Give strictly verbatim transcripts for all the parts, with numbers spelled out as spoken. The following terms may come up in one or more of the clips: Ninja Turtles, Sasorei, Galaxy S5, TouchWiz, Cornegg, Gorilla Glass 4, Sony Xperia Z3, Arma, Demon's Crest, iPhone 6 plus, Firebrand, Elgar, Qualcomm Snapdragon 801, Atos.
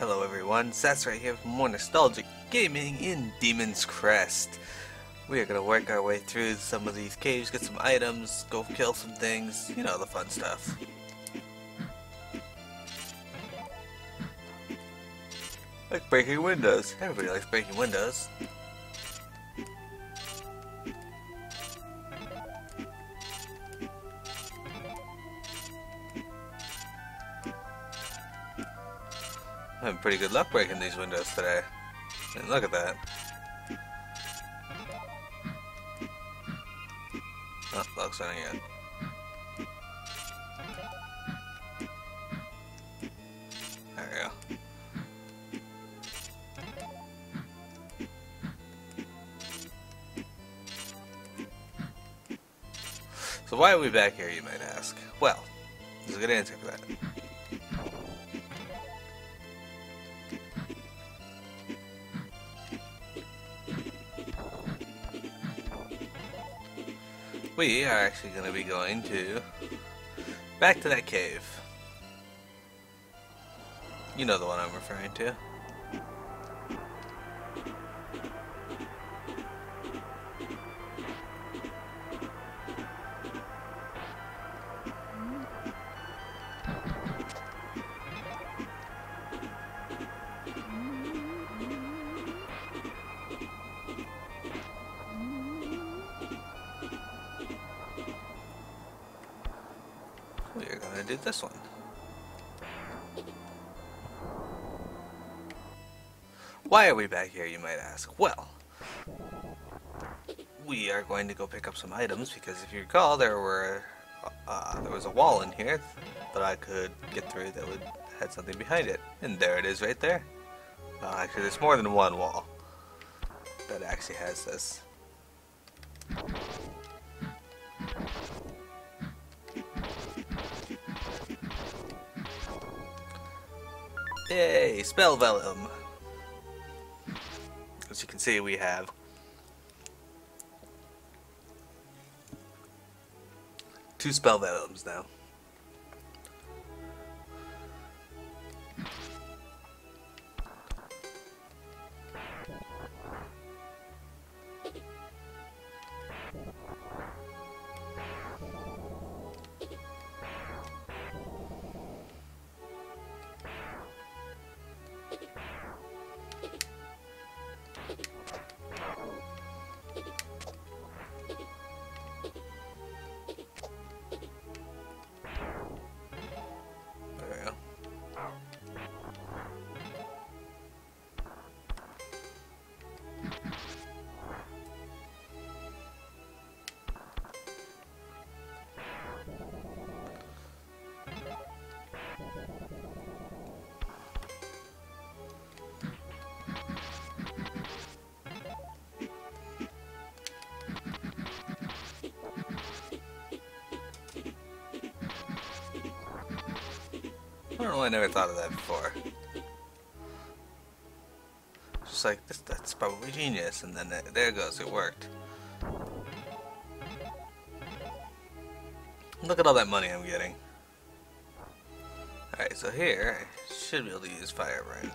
Hello everyone, Sasorei here for more nostalgic gaming in Demon's Crest. We are going to work our way through some of these caves, get some items, go kill some things, you know, the fun stuff. Like breaking windows. Everybody likes breaking windows. I'm having pretty good luck breaking these windows today. And look at that. Oh, lock's on again. There we go. So why are we back here, you might ask? Well, there's a good answer for that. We are actually going to be going to back to that cave. You know the one I'm referring to. We're gonna do this one. Why are we back here, you might ask? Well, we are going to go pick up some items because if you recall, there were uh, there was a wall in here that I could get through that would had something behind it, and there it is right there. Uh, actually, there's more than one wall that actually has this. Yay! Spell Vellum! As you can see, we have two Spell Vellums now. I don't know, I never thought of that before. Just like, this, that's probably genius, and then it, there it goes, it worked. Look at all that money I'm getting. Alright, so here, I should be able to use Firebrand.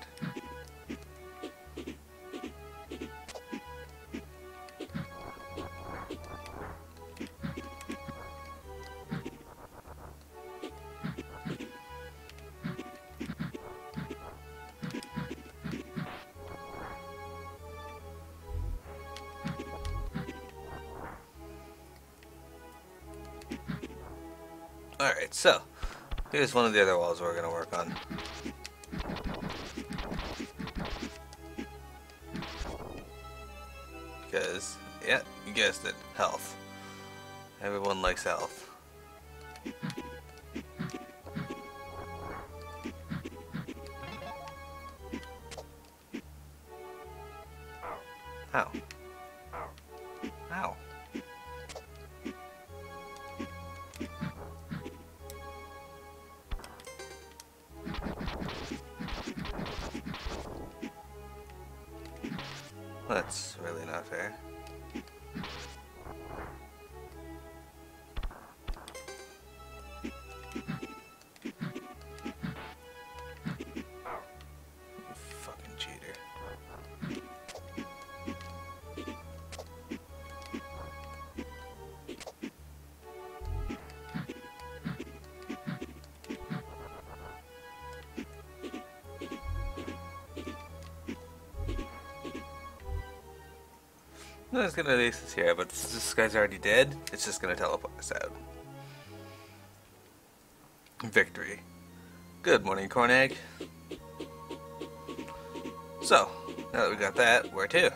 Alright, so here's one of the other walls we're going to work on. Because, yeah, you guessed it, health. Everyone likes health. Ow. Ow. That's really not fair. I was gonna release this here, but since this guy's already dead, it's just gonna teleport us out. Victory. Good morning, Cornegg. So, now that we got that, where to?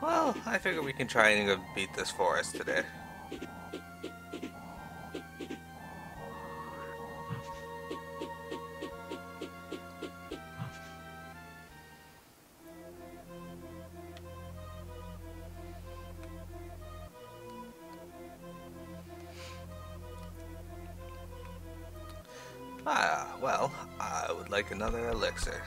Well, I figure we can try and go beat this forest today. Ah, well, I would like another elixir.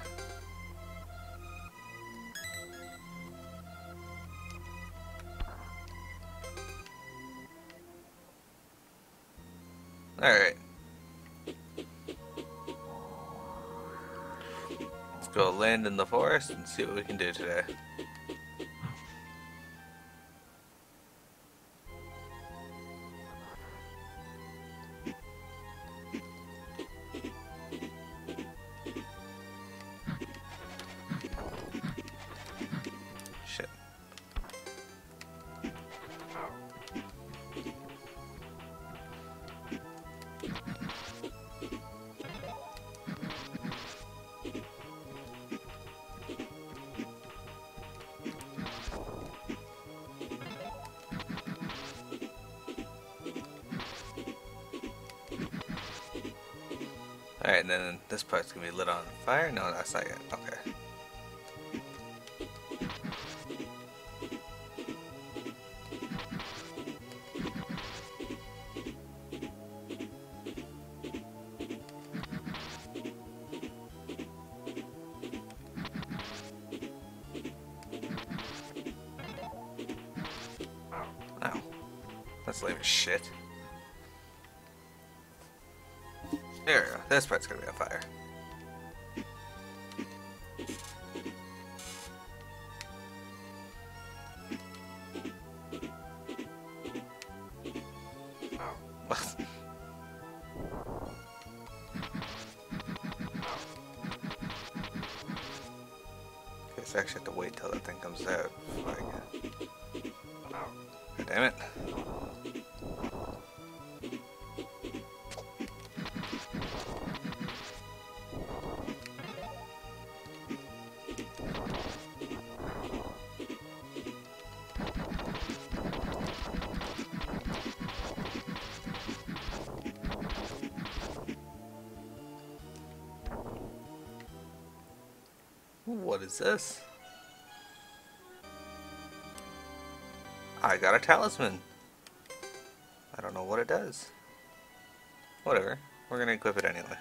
Alright. Let's go land in the forest and see what we can do today. Alright, and then this part's gonna be lit on fire? No, that's not it. Okay. Ow. That's lame as shit. There we go. This part's gonna be on fire. Guess I actually have to wait till that thing comes out. God damn it. What is this? I got a talisman. I don't know what it does. Whatever. We're gonna equip it anyway.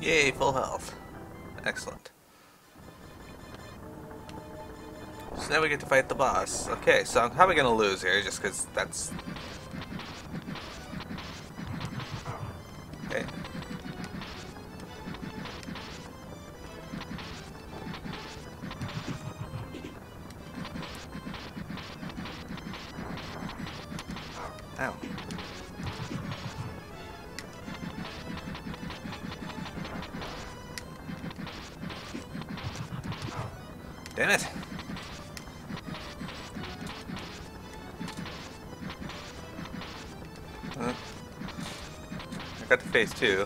Yay, full health. Excellent. So now we get to fight the boss. Okay, so I'm probably gonna lose here just because that's. Okay. Ow. Damn it! Huh. I got the face too,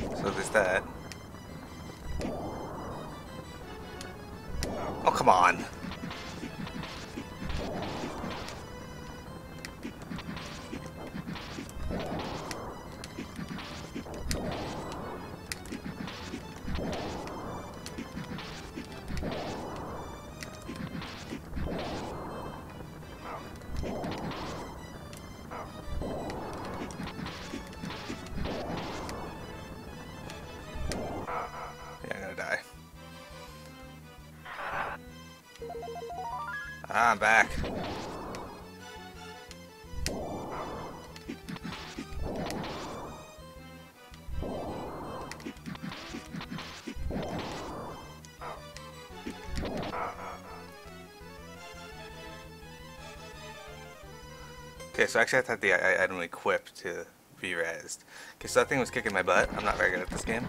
so there's that. Oh, come on! Ah, I'm back. Okay, so actually I thought the I item would equip to be rezzed. Okay, so that thing was kicking my butt. I'm not very good at this game.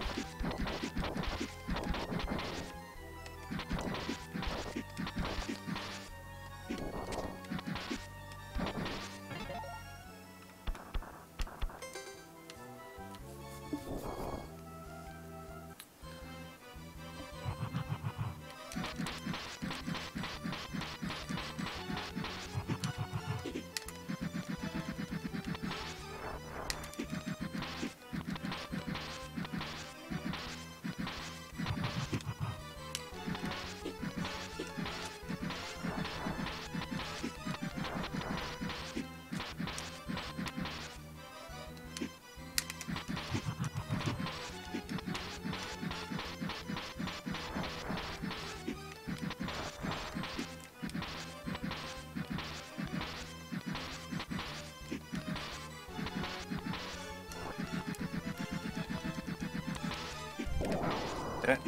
It.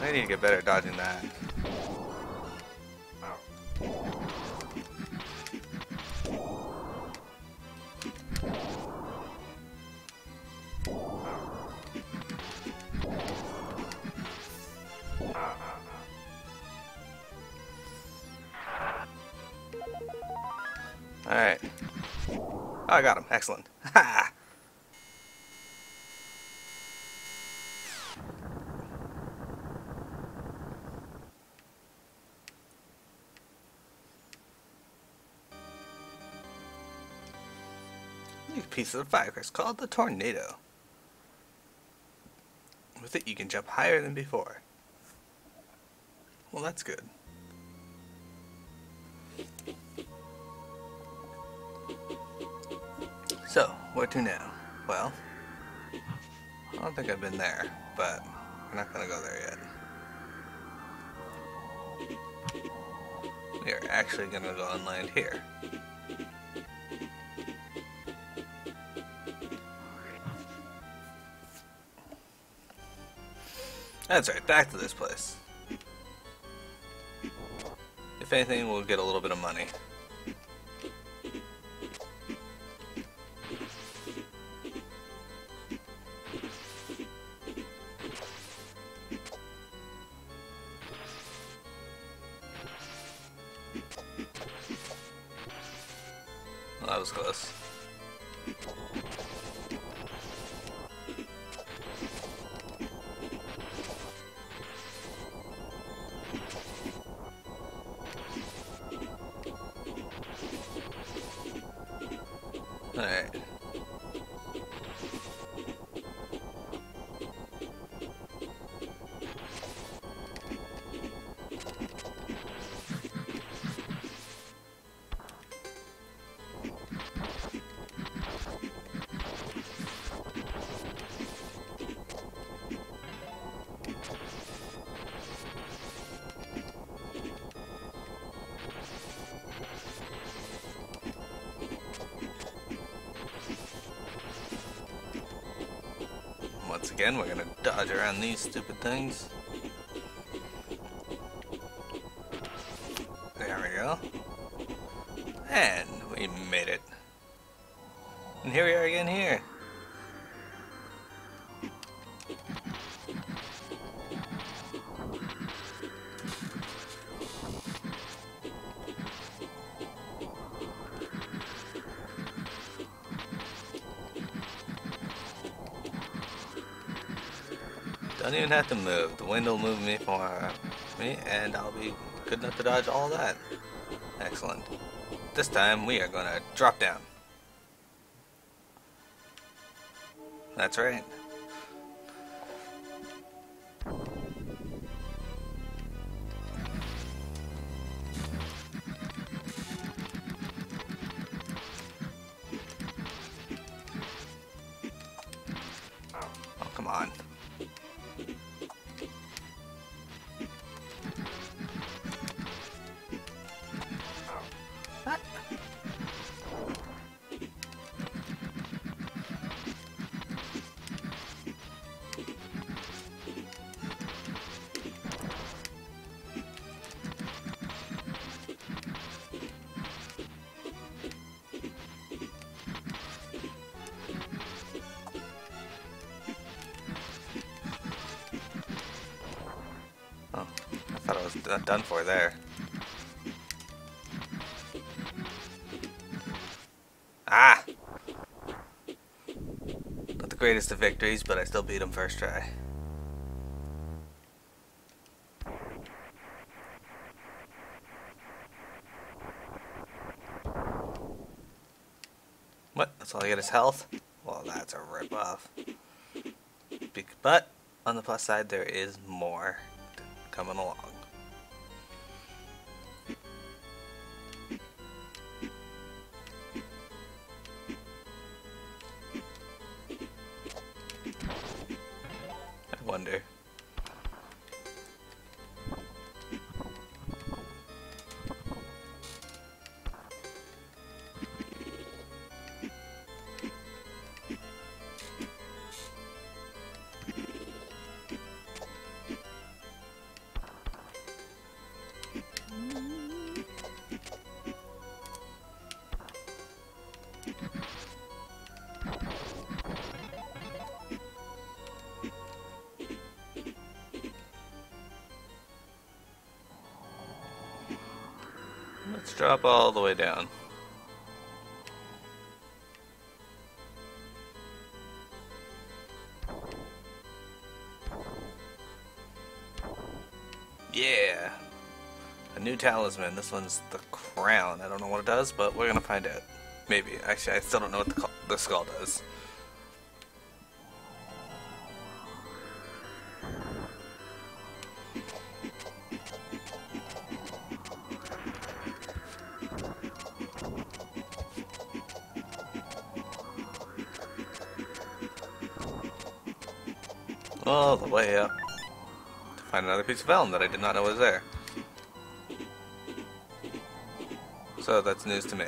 I need to get better at dodging that. Alright. Oh, I got him. Excellent. Ha! New piece of the Firecrest called the Tornado. With it, you can jump higher than before. Well, that's good. So, where to now? Well, I don't think I've been there, but we're not going to go there yet. We are actually going to go on land here. That's right, back to this place. If anything, we'll get a little bit of money. Well, that was close. All right. Once again, we're gonna dodge around these stupid things. There we go. And we made it. And here we are again here. I don't even have to move. The wind will move me for me, and I'll be good enough to dodge all that. Excellent. This time we are gonna drop down. That's right. Oh, I thought I was d done for there. Ah! Not the greatest of victories, but I still beat him first try. What? That's all I get is health? Well, that's a ripoff. But on the plus side, there is more coming along. I wonder. Let's drop all the way down. Yeah! A new talisman. This one's the crown. I don't know what it does, but we're gonna find out. Maybe. Actually, I still don't know what the, the skull does. All the way up to find another piece of elm that I did not know was there. So that's news to me.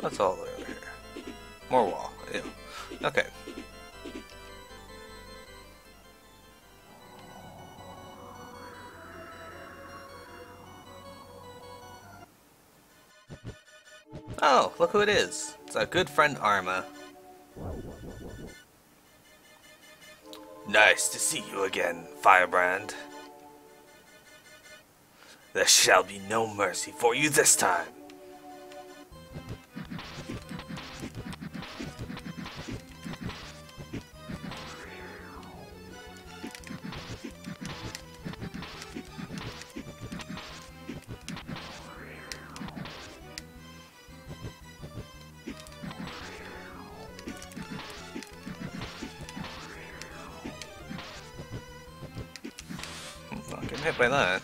That's all the way over here. More wall. Ew. Okay. Oh, look who it is. It's our good friend Arma. Nice to see you again, Firebrand. There shall be no mercy for you this time. Hit by that.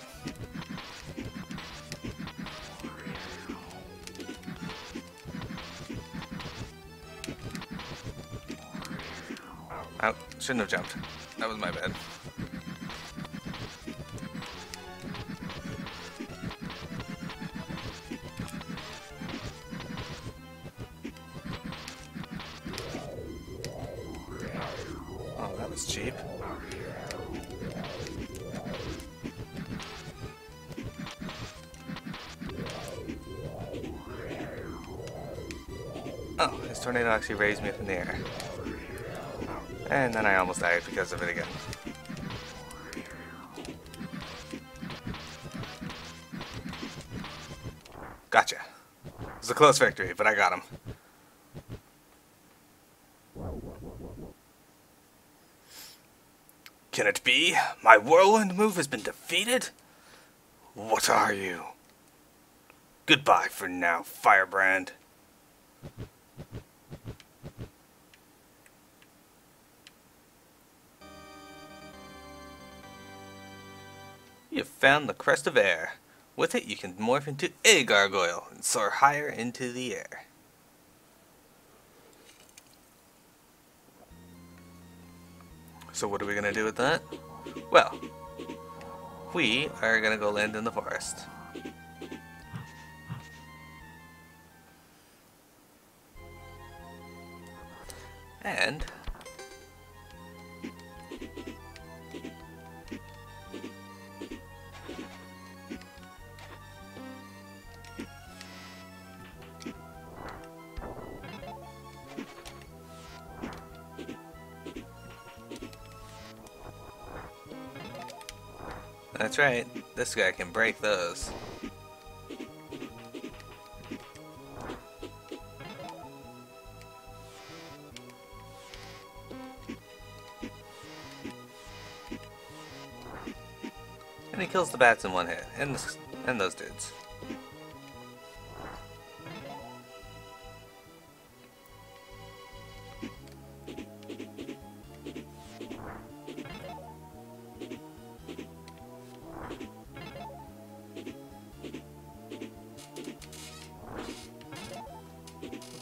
Ow, shouldn't have jumped. That was my bad. Oh, that was cheap. Oh, this tornado actually raised me up in the air. And then I almost died because of it again. Gotcha. It was a close victory, but I got him. Can it be? My whirlwind move has been defeated? What are you? Goodbye for now, Firebrand. You've found the crest of air. With it, you can morph into a gargoyle and soar higher into the air. So what are we gonna do with that? Well, we are gonna go land in the forest. And That's right. This guy can break those. And he kills the bats in one hit. And, this, and those dudes.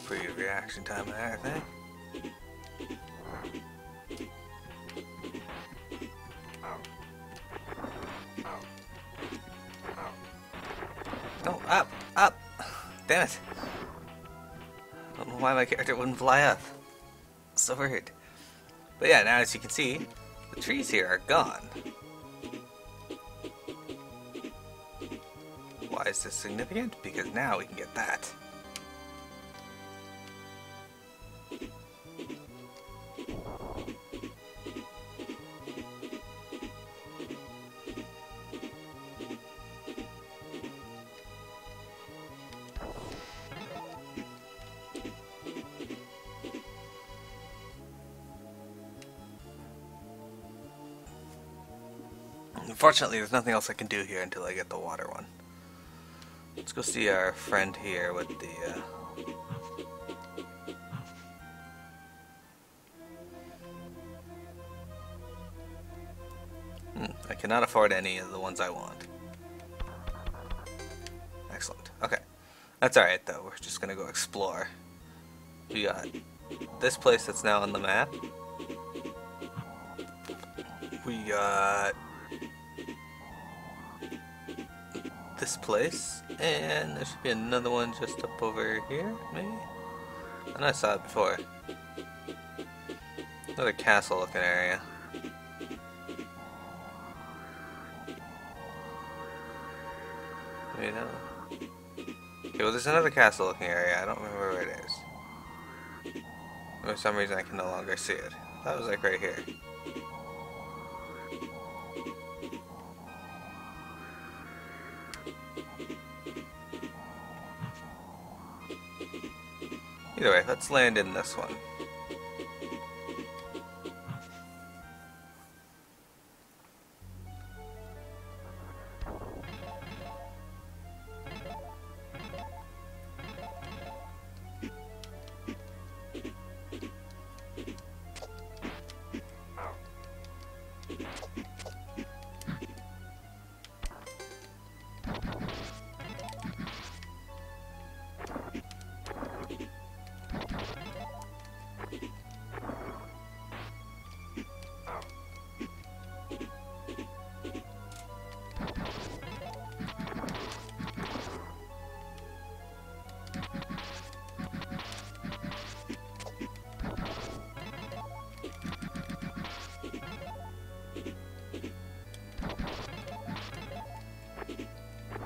Pretty reaction time there, I think. Up! Up! Damn it! I don't know why my character wouldn't fly up. So weird. But yeah, now as you can see, the trees here are gone. Why is this significant? Because now we can get that. Unfortunately, there's nothing else I can do here until I get the water one. Let's go see our friend here with the, uh... Hmm, I cannot afford any of the ones I want. Excellent. Okay. That's alright, though. We're just gonna go explore. We got this place that's now on the map. We got... this place, and there should be another one just up over here, maybe? And I saw it before. Another castle looking area. Wait, no. Okay, well, there's another castle looking area. I don't remember where it is. For some reason, I can no longer see it. That was like right here. Either way, let's land in this one.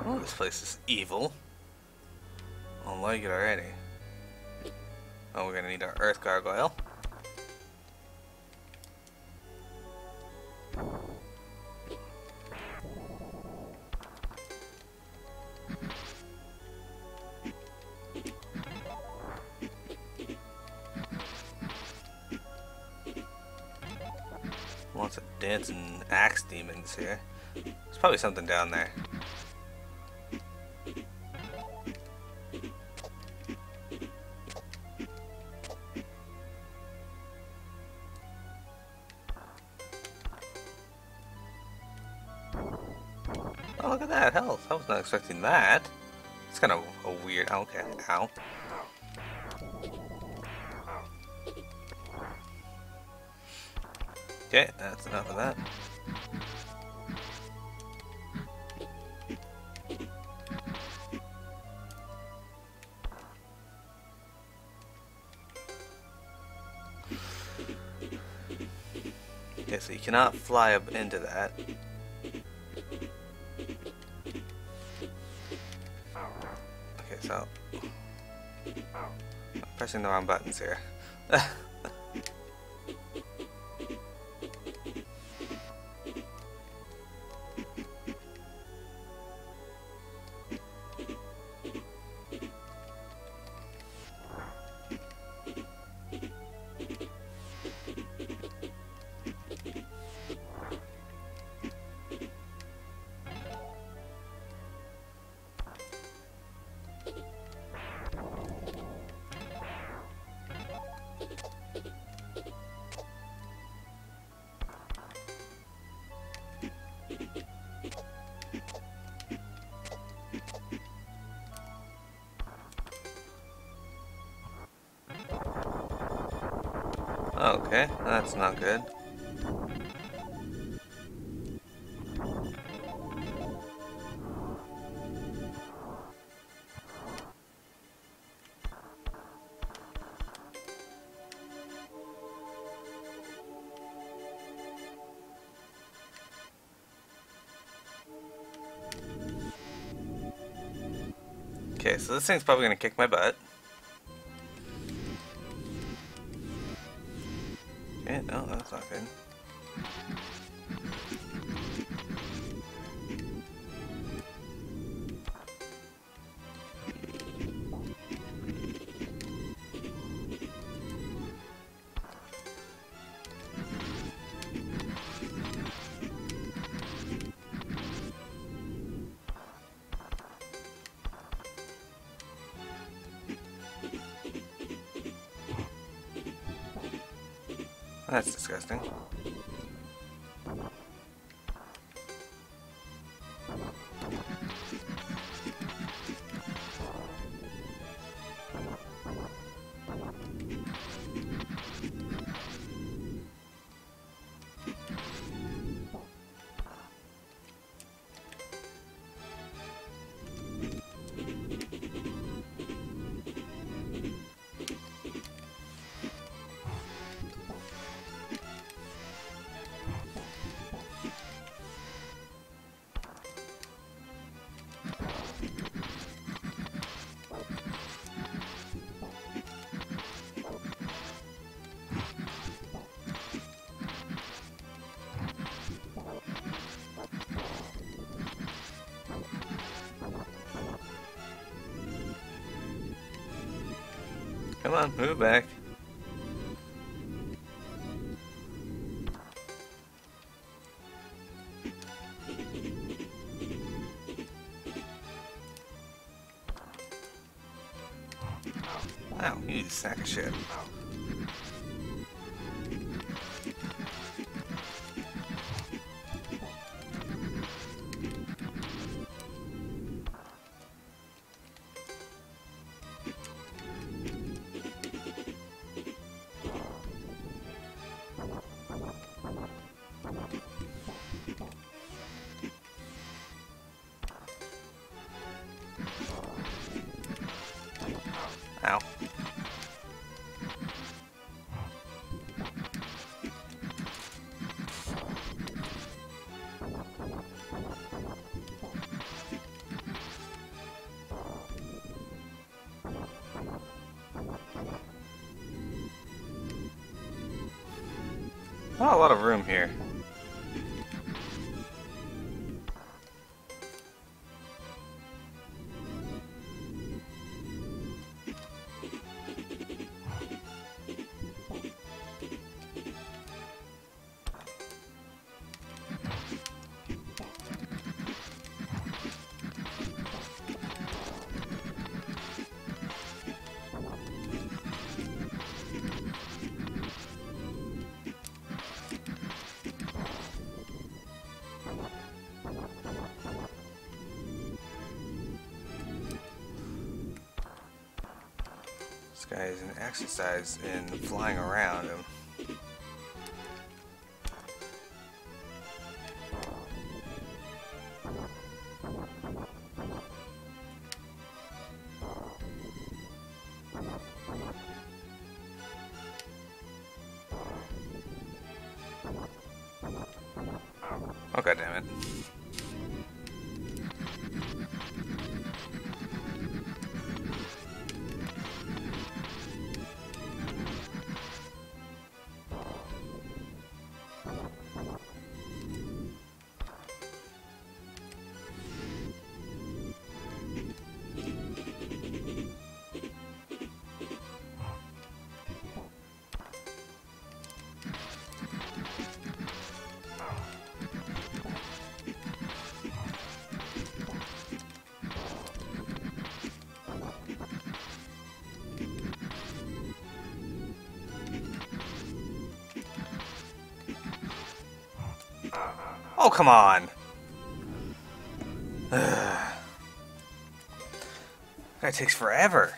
Oh, this place is evil. I don't like it already. Oh, we're gonna need our earth gargoyle. Lots of dancing axe demons here. There's probably something down there. Oh, look at that, health. I was not expecting that. It's kind of a weird... okay, ow. Okay, that's enough of that. Okay, so you cannot fly up into that. So, I'm pressing the wrong buttons here. Okay, that's not good. Okay, so this thing's probably gonna kick my butt. Okay, no, that's not good. That's disgusting. Come on, move back. Wow, you sack of shit. Ow. Not a lot of room here. This guy is an exercise in flying around him. Oh, God damn it. Oh, come on! Ugh. That takes forever.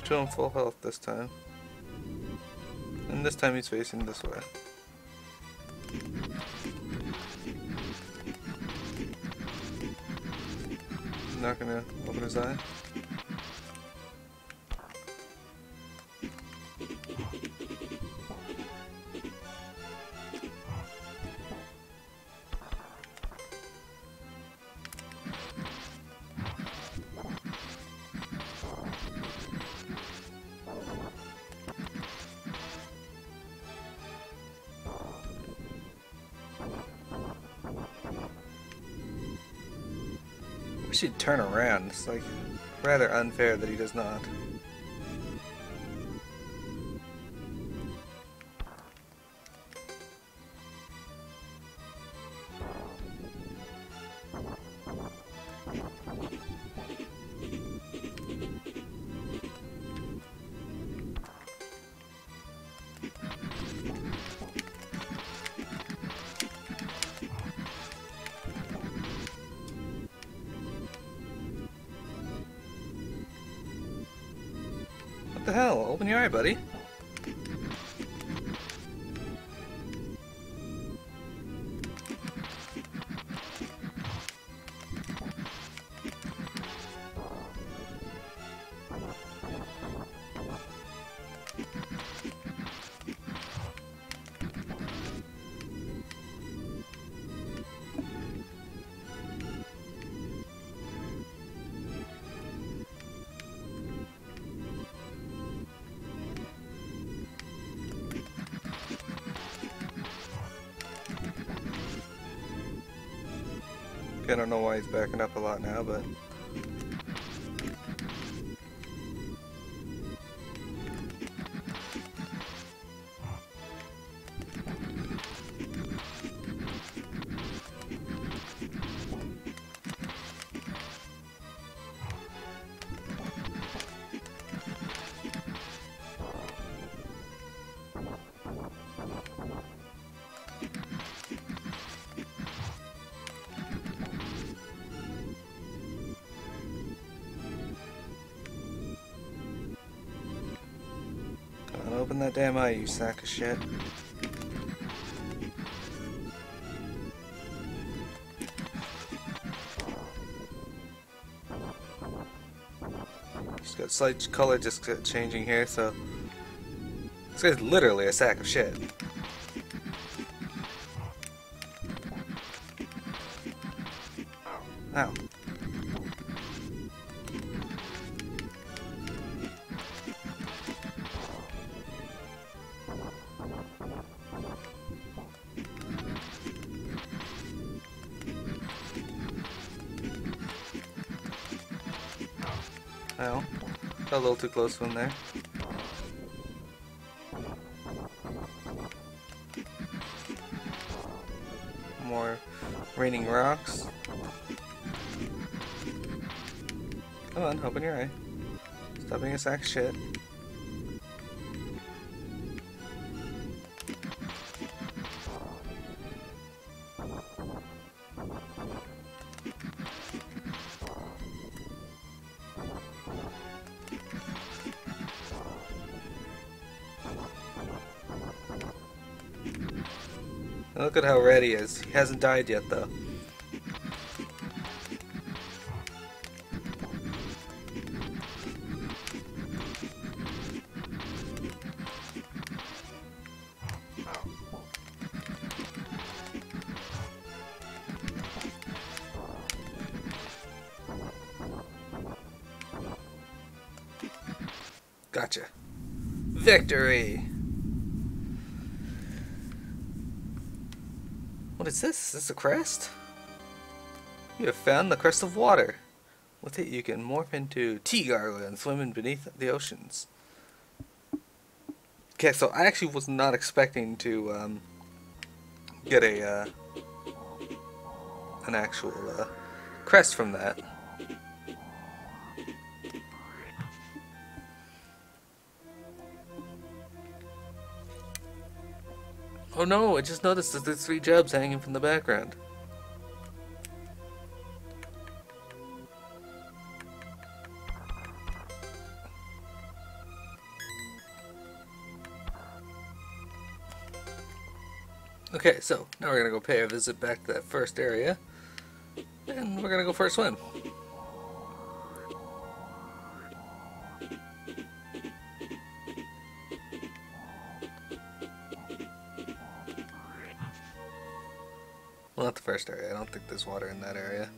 to show him full health this time. And this time he's facing this way. I'm not gonna open his eye. Should turn around. It's like rather unfair that he does not. What the hell? Open your eye, buddy. I don't know why he's backing up a lot now, but open that damn eye, you sack of shit. Just got slight color just changing here, so this guy's literally a sack of shit. Ow. Ow. Got a little too close to him there. More raining rocks. Come on, open your eye. Stop being a sack of shit. Look at how red he is. He hasn't died yet, though. Gotcha. Victory! What is this? Is this a crest? You have found the crest of water. With it you can morph into Tea Garland and swim in beneath the oceans. Okay, so I actually was not expecting to um, get a uh, an actual uh, crest from that. Oh no, I just noticed that there's three jobs hanging from the background. Okay, so now we're going to go pay a visit back to that first area, and we're going to go for a swim. Well, not the first area. I don't think there's water in that area.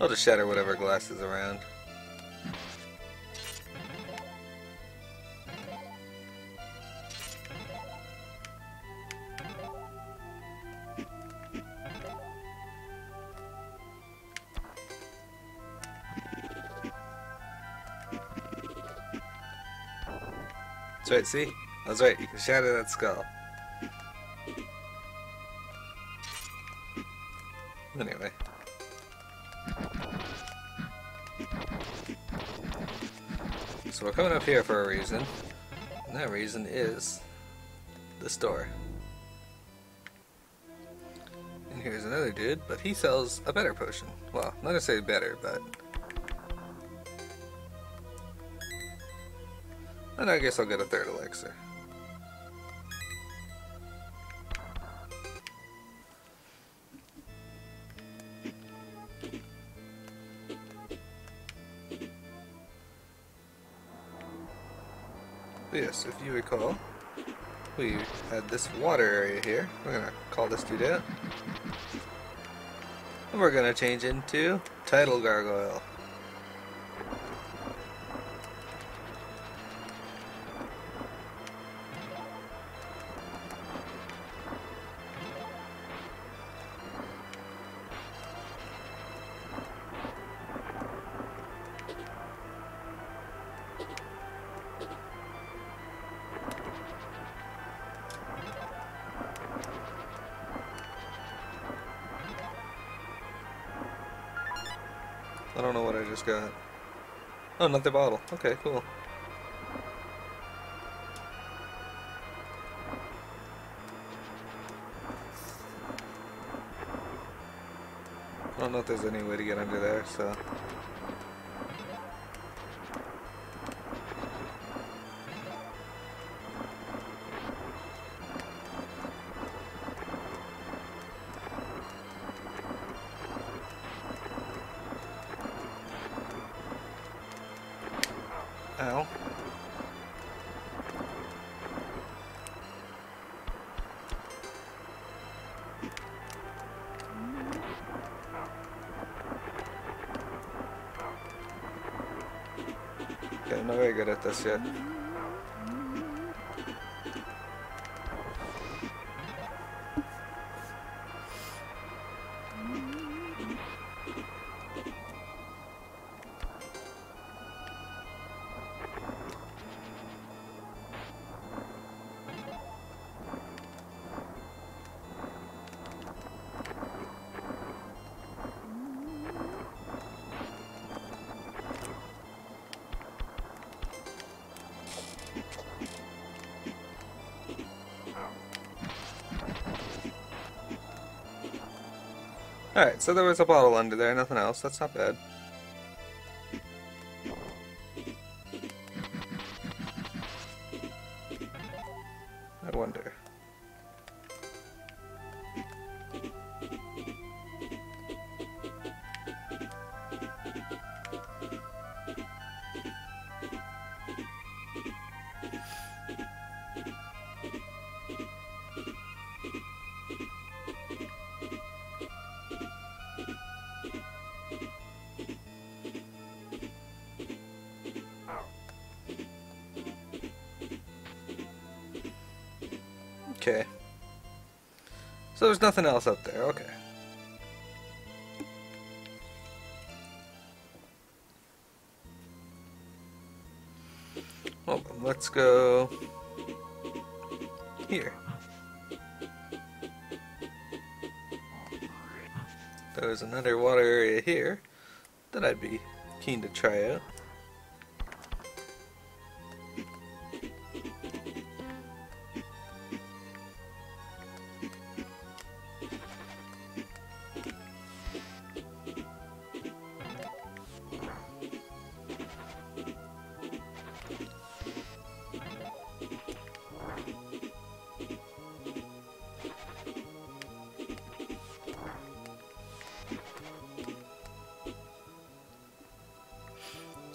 I'll just shatter whatever glass is around. That's right, see? I was right, you can shatter that skull. Anyway. So we're coming up here for a reason, and that reason is this door. And here's another dude, but he sells a better potion. Well, I'm not gonna say better, but... And I guess I'll get a third elixir. Yes, if you recall, we had this water area here. We're gonna call this dude out, and we're gonna change into Tidal Gargoyle. I don't know what I just got. Oh, another bottle. Okay, cool. I don't know if there's any way to get under there, so... Ow. Okay, I'm not very good at this yet. Alright, so there was a bottle under there, nothing else. That's not bad. I wonder. Okay. So there's nothing else up there, okay. Well, let's go here. There's another water area here that I'd be keen to try out.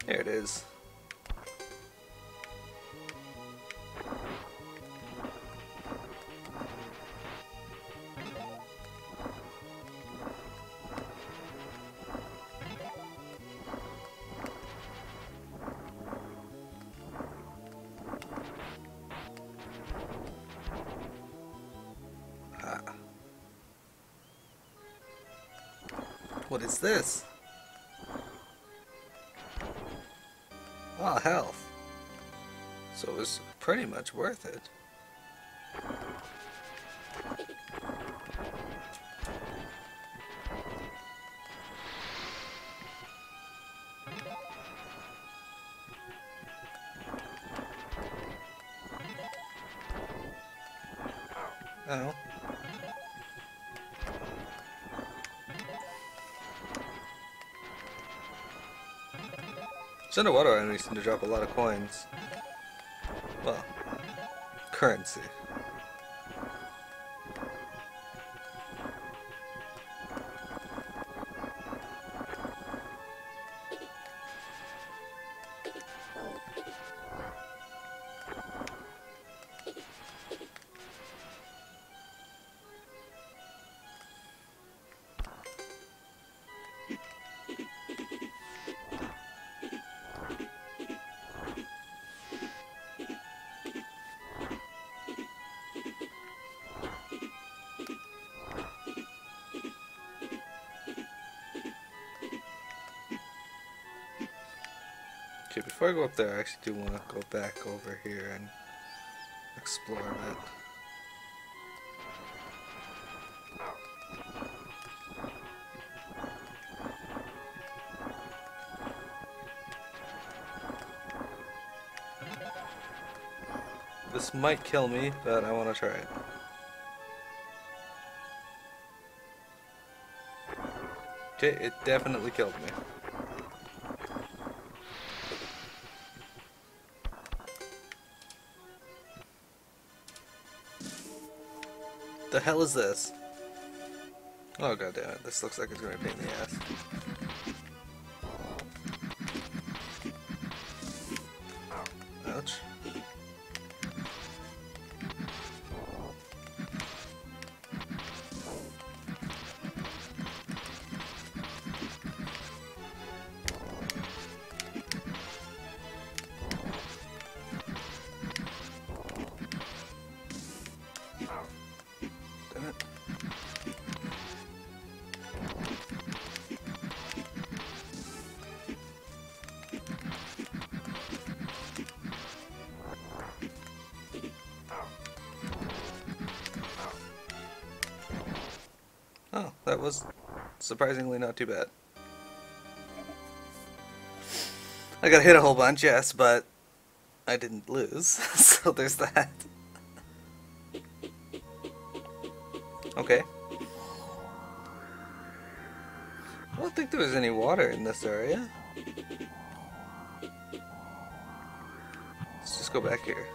There it is. What is this? Ah, health. So it was pretty much worth it. Oh. Underwater enemies seem to drop a lot of coins. Well, currency. Before I go up there, I actually do want to go back over here and explore a bit. This might kill me, but I want to try it. Okay, it definitely killed me. The hell is this? Oh god damn it, this looks like it's gonna be a pain in the ass. Ouch. Oh, that was surprisingly not too bad. I got hit a whole bunch, yes, but I didn't lose, so there's that. Okay. I don't think there was any water in this area. Let's just go back here.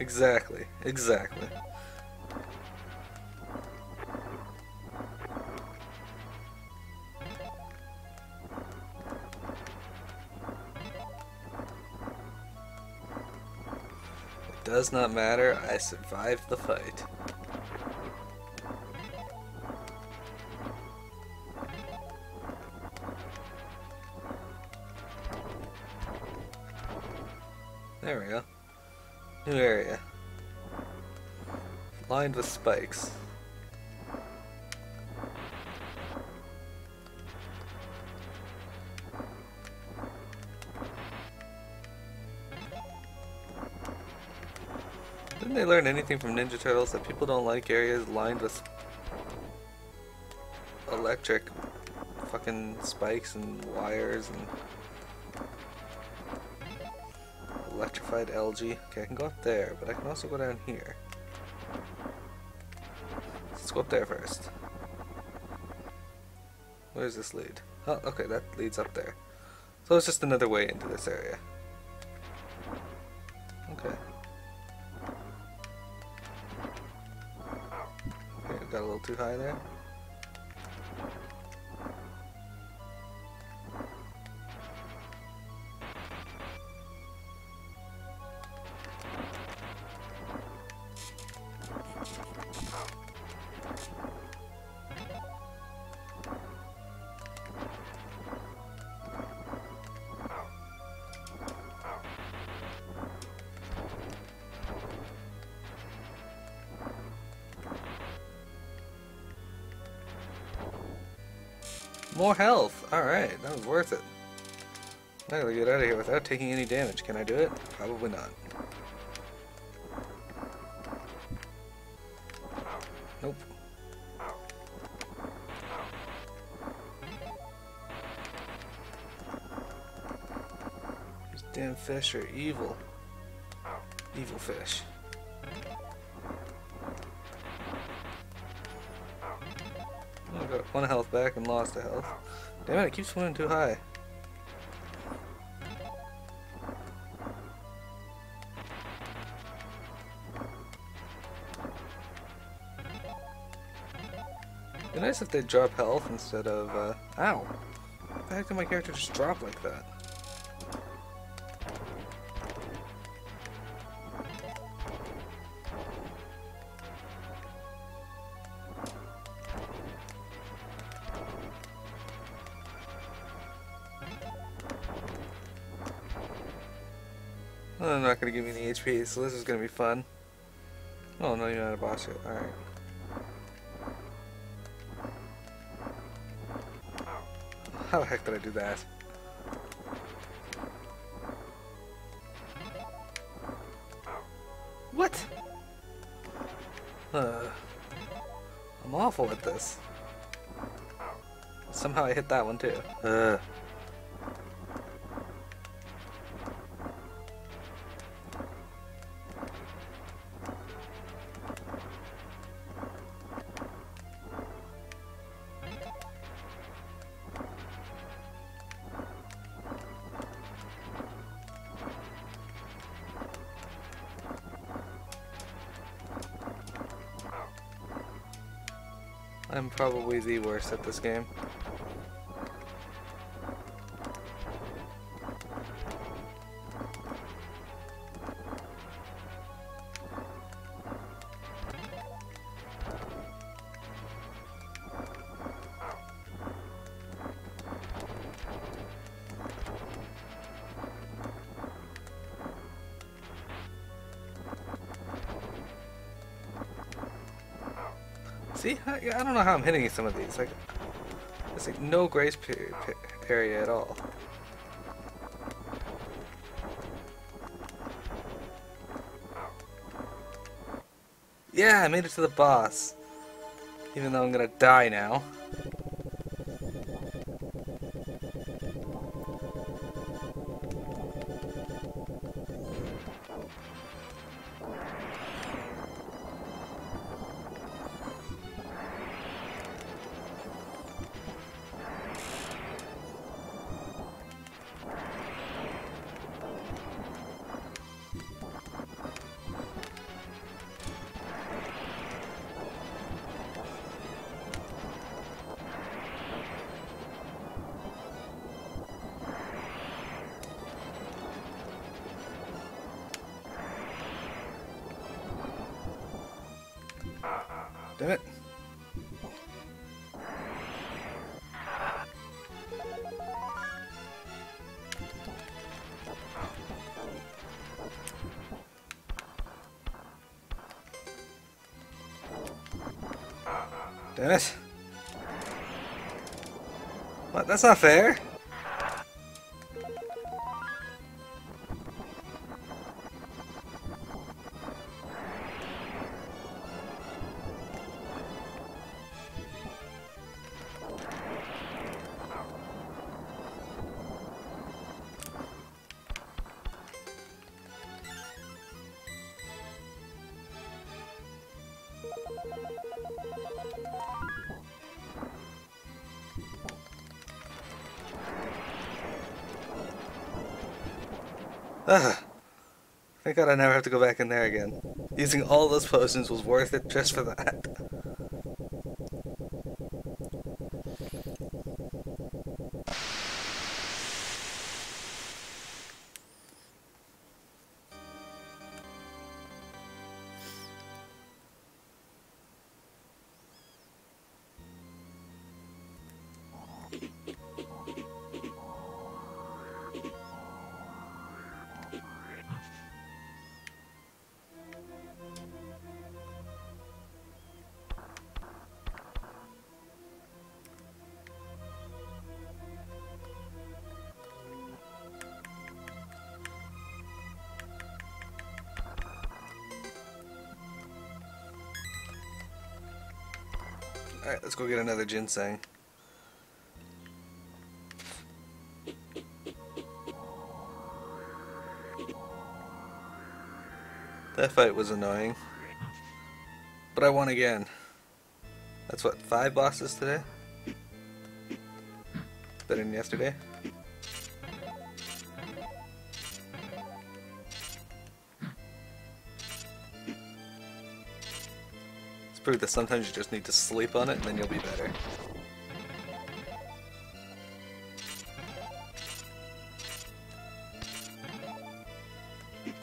Exactly, exactly. It does not matter, I survived the fight. There we go. New area. Lined with spikes. Didn't they learn anything from Ninja Turtles that people don't like areas lined with electric fucking spikes and wires and electrified algae? Okay, I can go up there, but I can also go down here. Let's go up there first. Where does this lead? Oh, okay, that leads up there. So it's just another way into this area. Okay. Okay, got a little too high there. More health! Alright, that was worth it. I gotta get out of here without taking any damage. Can I do it? Probably not. Nope. These damn fish are evil. Evil fish. Got one health back and lost a health. Damn it, it keeps swimming too high. It'd be nice if they drop health instead of, uh, ow! What the heck did my character just drop like that? I'm not going to give me any H P, so this is going to be fun. Oh, no, you're not a boss yet. Alright. How the heck did I do that? What? Uh, I'm awful at this. Somehow I hit that one, too. Uh. I'm probably the worst at this game. See, I, I don't know how I'm hitting some of these. Like, it's like no grace period area at all. Yeah, I made it to the boss. Even though I'm gonna die now. Damn it. Damn it. What? That's not fair. Ugh. Thank God I never have to go back in there again. Using all those potions was worth it just for that. Alright, let's go get another ginseng. That fight was annoying. But I won again. That's what, five bosses today? Better than yesterday? Prove that sometimes you just need to sleep on it and then you'll be better.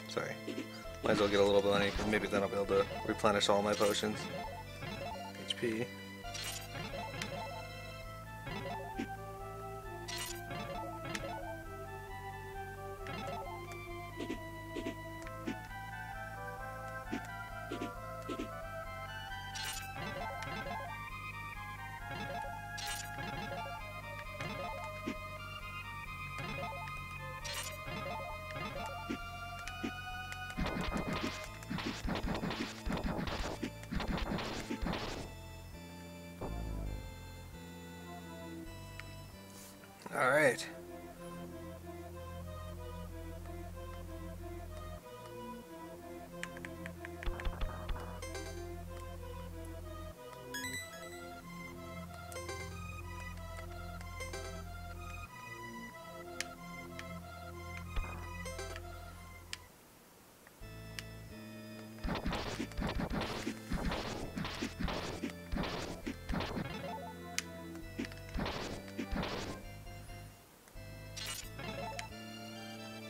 Sorry. Might as well get a little bit of money because maybe then I'll be able to replenish all my potions. H P. Alright.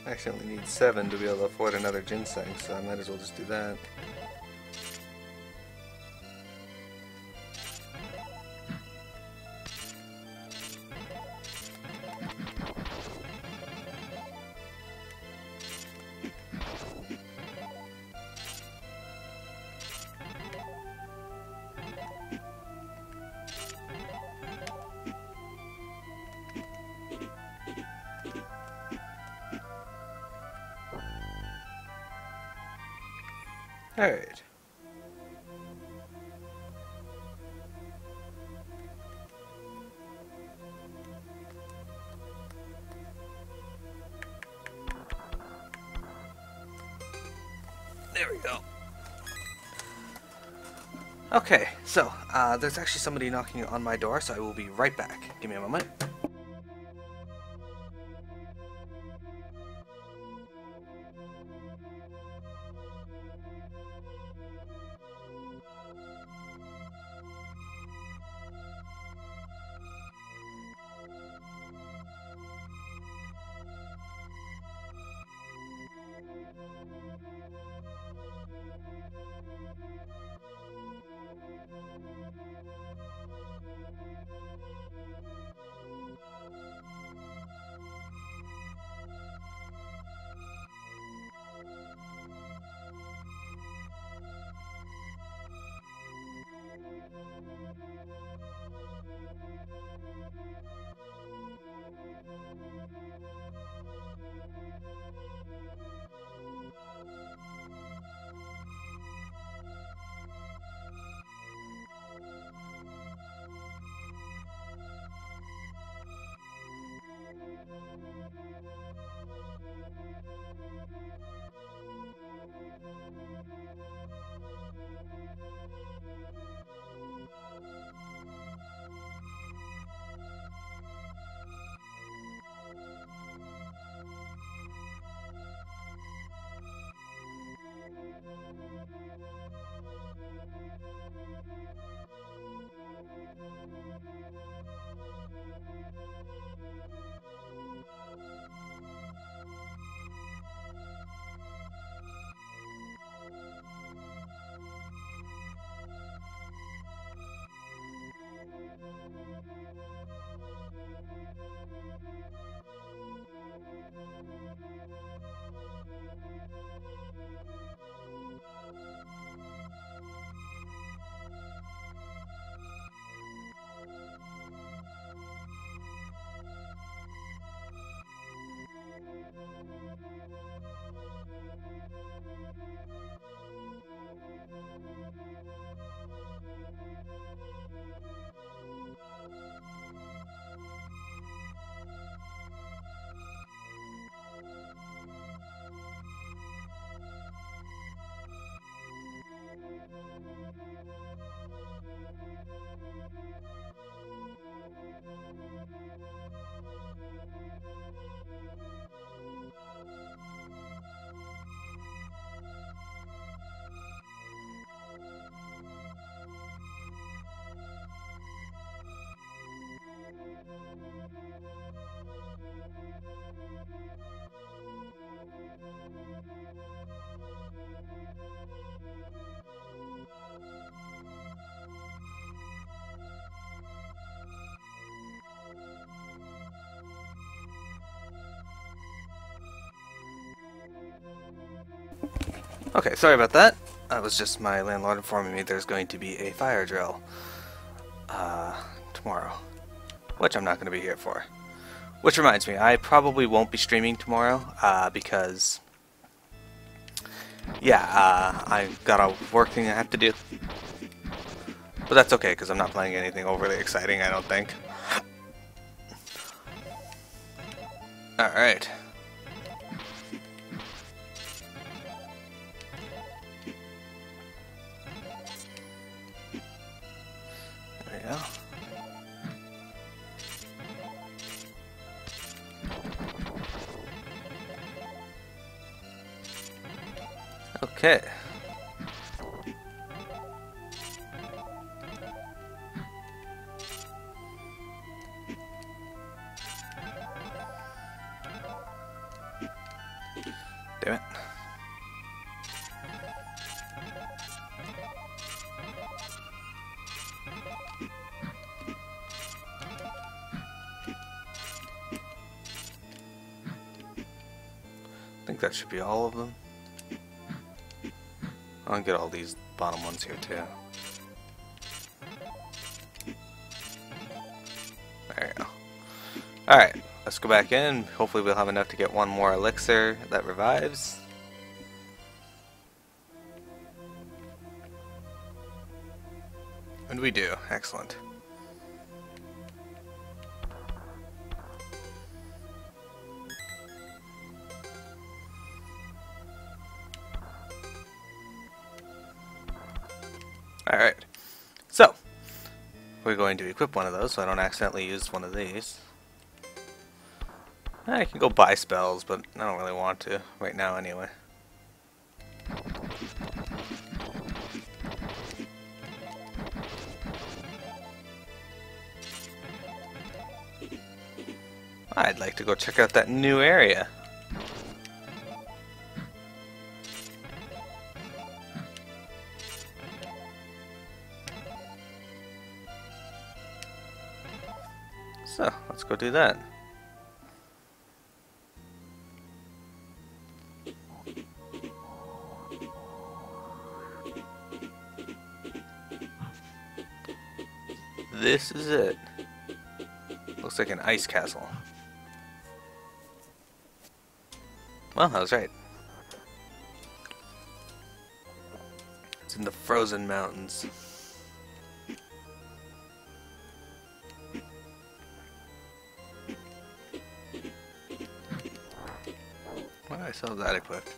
I actually only need seven to be able to afford another ginseng, so I might as well just do that. Alright. There we go. Okay, so, uh, there's actually somebody knocking on my door, so I will be right back. Give me a moment. Okay, sorry about that. That was just my landlord informing me there's going to be a fire drill uh, tomorrow, which I'm not going to be here for. Which reminds me, I probably won't be streaming tomorrow uh, because, yeah, uh, I've got a work thing I have to do. But that's okay, because I'm not playing anything overly exciting, I don't think. Alright. There we go. Okay. Damn it. I think that should be all of them. I'll get all these bottom ones here too. There we go. Alright, let's go back in. Hopefully we'll have enough to get one more elixir that revives. And we do. Excellent. Alright, so we're going to equip one of those so I don't accidentally use one of these. I can go buy spells, but I don't really want to right now anyway. I'd like to go check out that new area. So, let's go do that. This is it. Looks like an ice castle. Well, I was right. It's in the frozen mountains. I saw that equipped.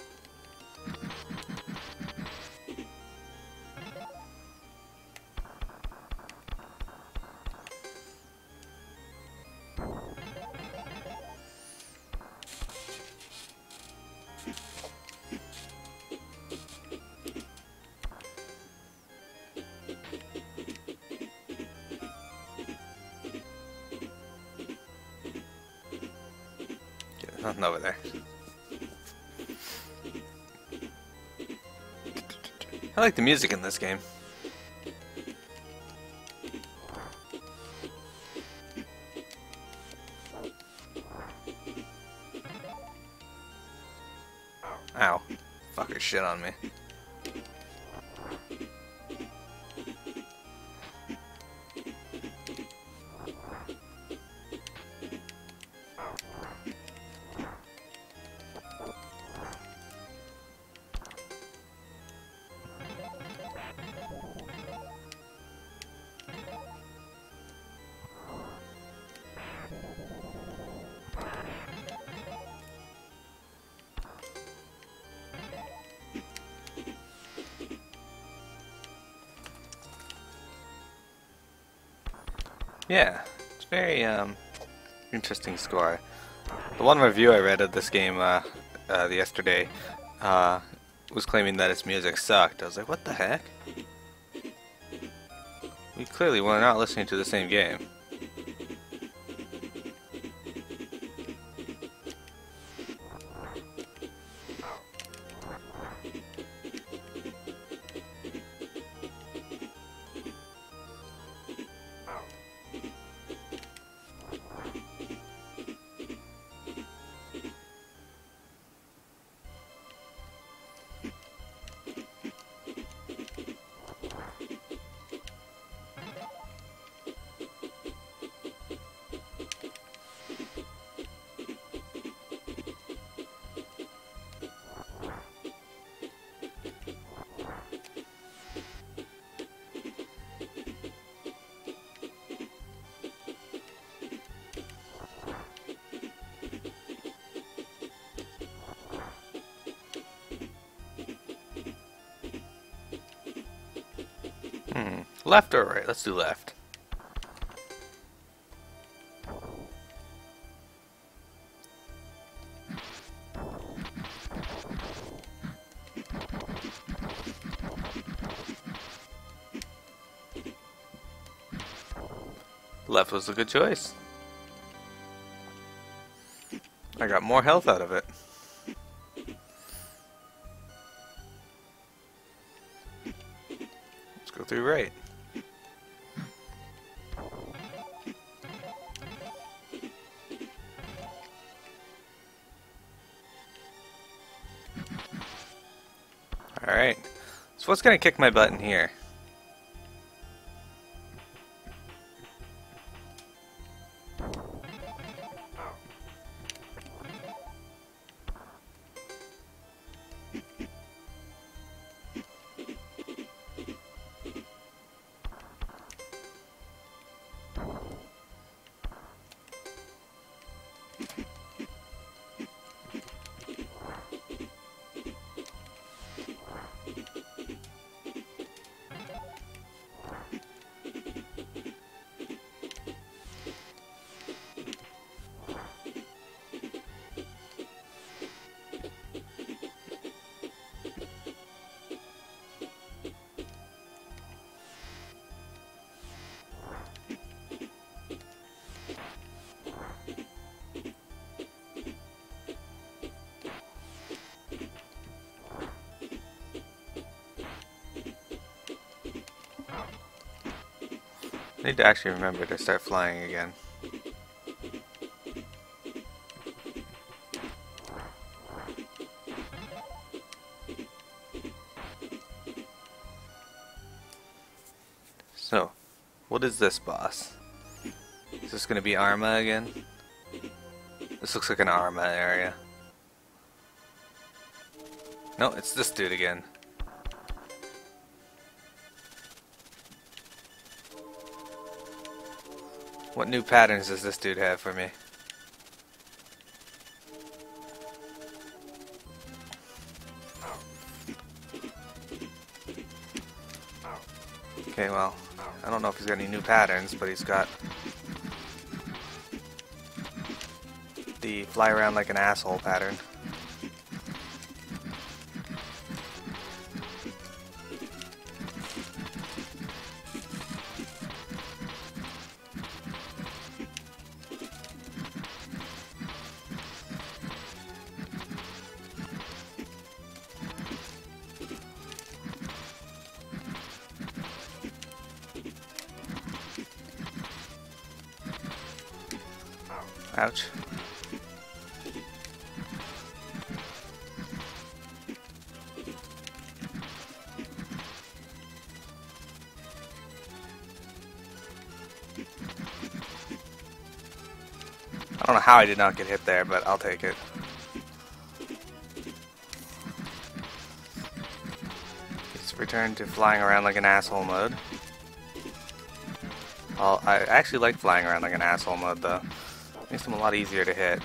Yeah, nothing over there. I like the music in this game. Ow. Fucker shit on me. Yeah, it's very um, interesting score. The one review I read of this game uh, uh, the yesterday uh, was claiming that its music sucked. I was like, what the heck? We clearly were not listening to the same game. Left or right? Let's do left. Left was a good choice. I got more health out of it. Let's go through right. Alright. So what's gonna kick my butt in here? I need to actually remember to start flying again. So, what is this boss? Is this gonna be Arma again? This looks like an Arma area. No, it's this dude again. What new patterns does this dude have for me? Okay, well, I don't know if he's got any new patterns, but he's got the fly around like an asshole pattern. Ouch. I don't know how I did not get hit there, but I'll take it. Let's return to flying around like an asshole mode. Well, I actually like flying around like an asshole mode, though. Makes them a lot easier to hit.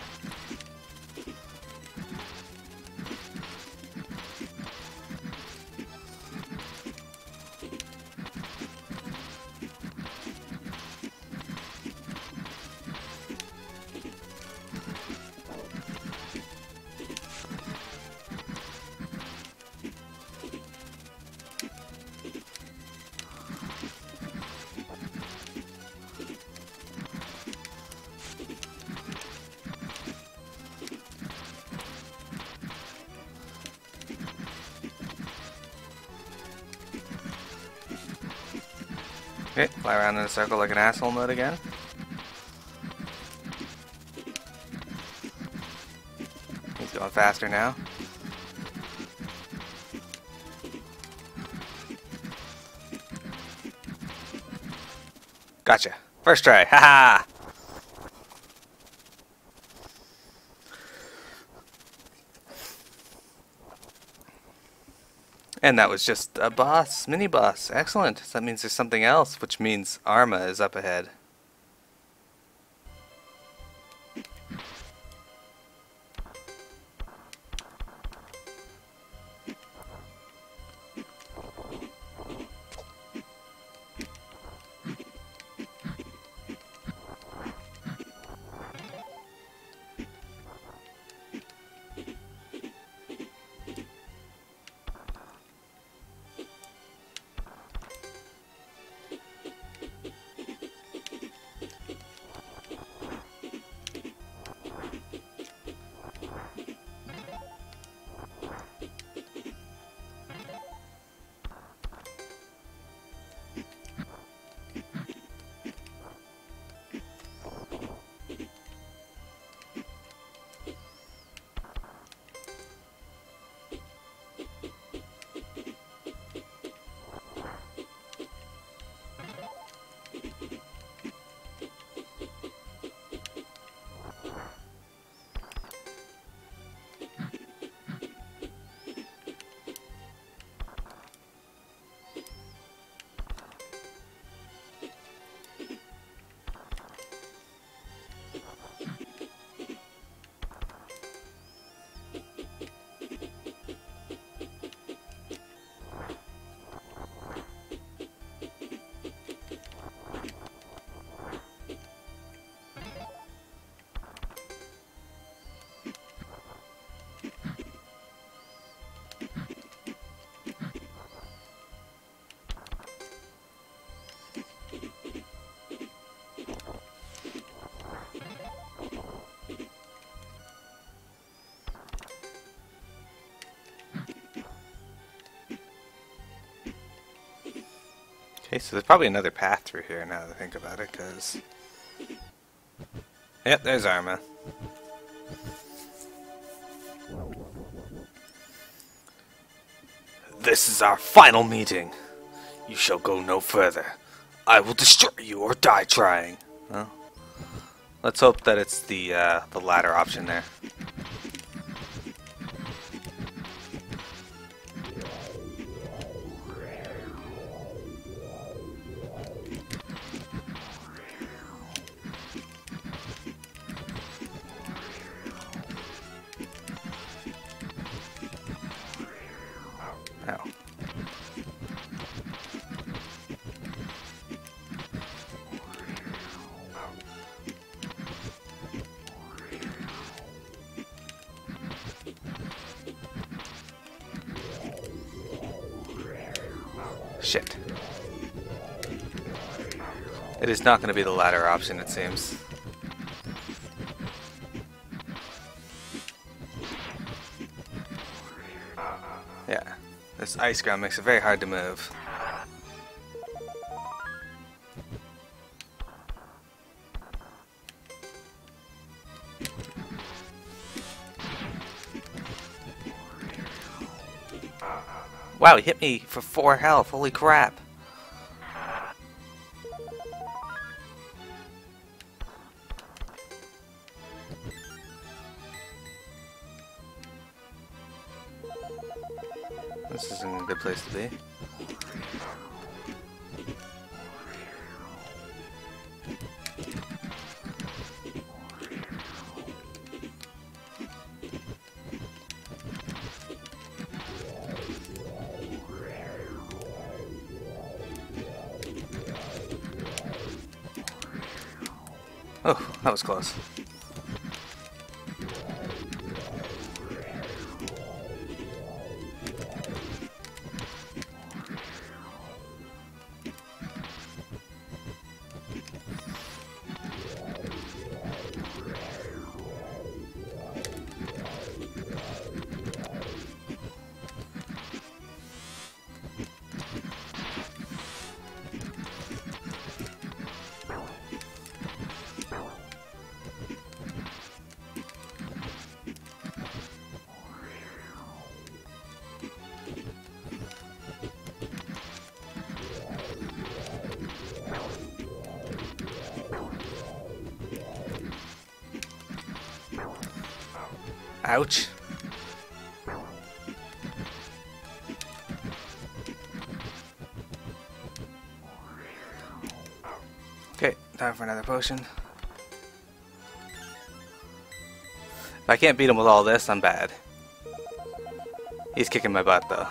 Okay, fly around in a circle like an asshole mode again. He's going faster now. Gotcha. First try. Haha. And that was just a boss, mini boss. Excellent. So that means there's something else, which means Arma is up ahead. Okay, so there's probably another path through here now that I think about it, because... Yep, there's Arma. This is our final meeting. You shall go no further. I will destroy you or die trying. Well, let's hope that it's the, uh, the latter option there. Shit. It is not going to be the latter option, it seems. Yeah. This ice ground makes it very hard to move. Wow, he hit me for four health, holy crap. This isn't a good place to be. Oh, that was close. Ouch. Okay, time for another potion. If I can't beat him with all this, I'm bad. He's kicking my butt, though.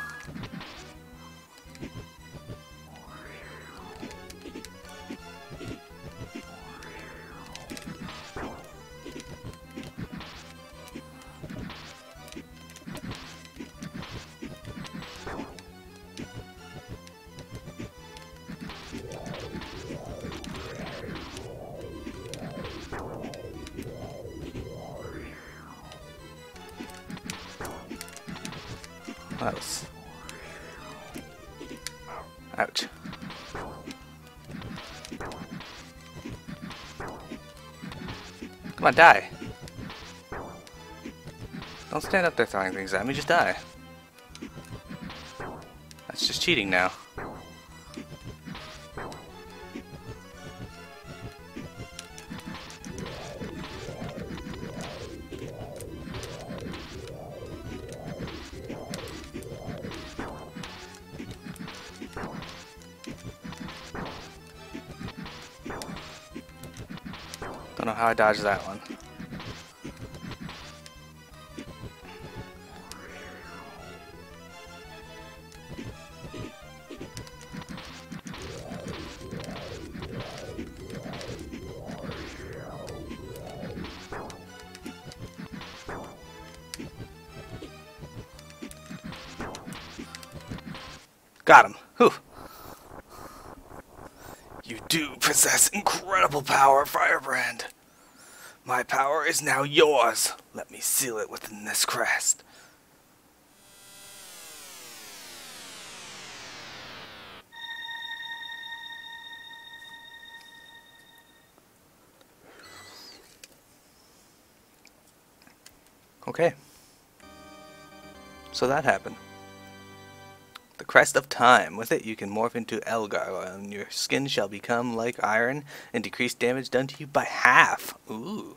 Close. Ouch. Come on, die. Don't stand up there throwing things at me, just die. That's just cheating now. I don't know how I dodged that one. Got him. Whew. You do possess incredible power, Firebrand. My power is now yours. Let me seal it within this crest. Okay. So that happened. The crest of time. With it you can morph into Elgar, and your skin shall become like iron and decrease damage done to you by half. Ooh.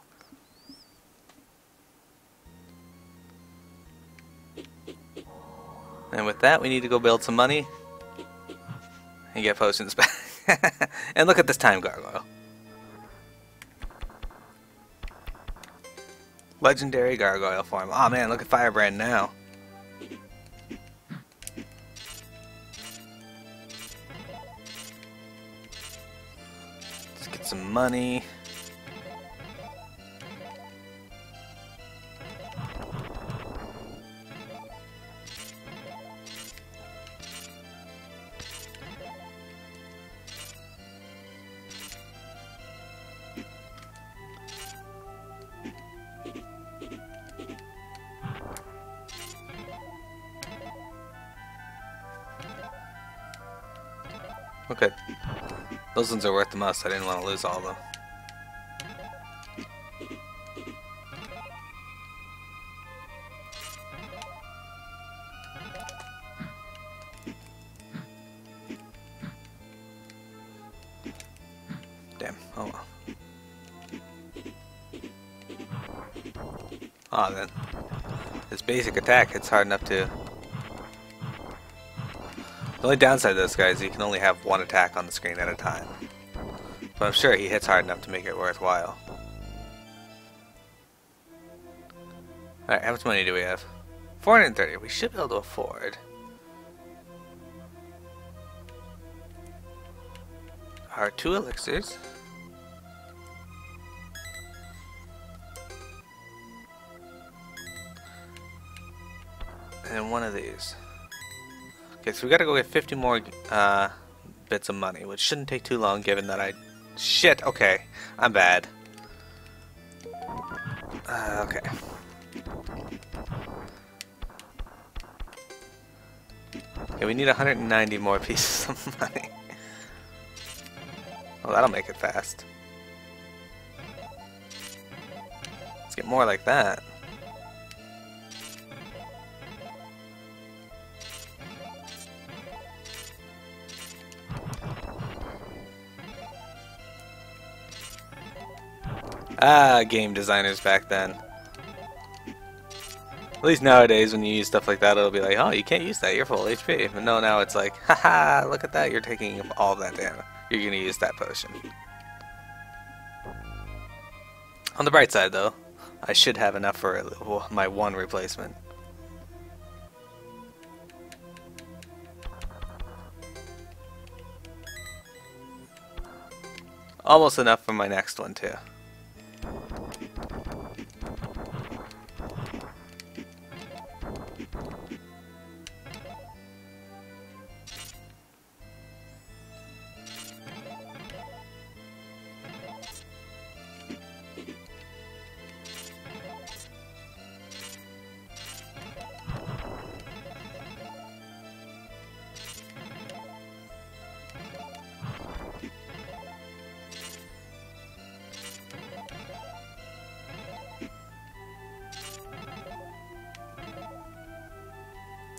And with that, we need to go build some money and get potions back. And look at this time gargoyle. Legendary gargoyle form. Aw, man, look at Firebrand now. Let's get some money. Okay. Those ones are worth the most. I didn't want to lose all of them. Damn. Oh well. Aw, then. This basic attack, it's hard enough to... The only downside of this guy is you can only have one attack on the screen at a time. But I'm sure he hits hard enough to make it worthwhile. Alright, how much money do we have? four hundred thirty. We should be able to afford. Our two elixirs. And one of these. Okay, so we gotta go get fifty more uh, bits of money, which shouldn't take too long given that I... Shit, okay. I'm bad. Uh, okay. Okay, we need one hundred ninety more pieces of money. Well, that'll make it fast. Let's get more like that. Ah, game designers back then. At least nowadays when you use stuff like that, it'll be like, oh, you can't use that, you're full H P. But no, now it's like, haha, look at that, you're taking all that damage. You're gonna use that potion. On the bright side, though, I should have enough for my one replacement. Almost enough for my next one, too.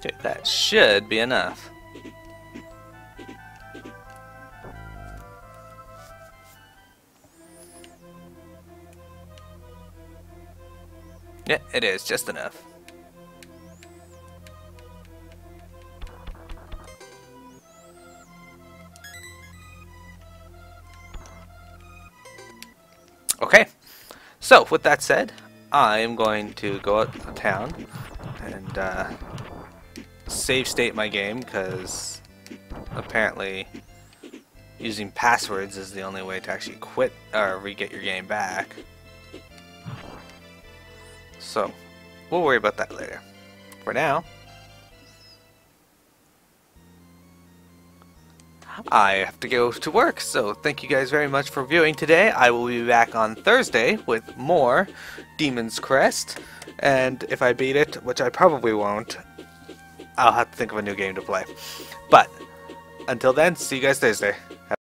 Okay, that should be enough. Yeah, it is just enough. Okay, so with that said, I am going to go out of town and uh, save state my game, because apparently using passwords is the only way to actually quit or re-get your game back. So we'll worry about that later. For now, I have to go to work, so thank you guys very much for viewing today. I will be back on Thursday with more Demon's Crest, and if I beat it, which I probably won't, I'll have to think of a new game to play. But until then, see you guys Thursday.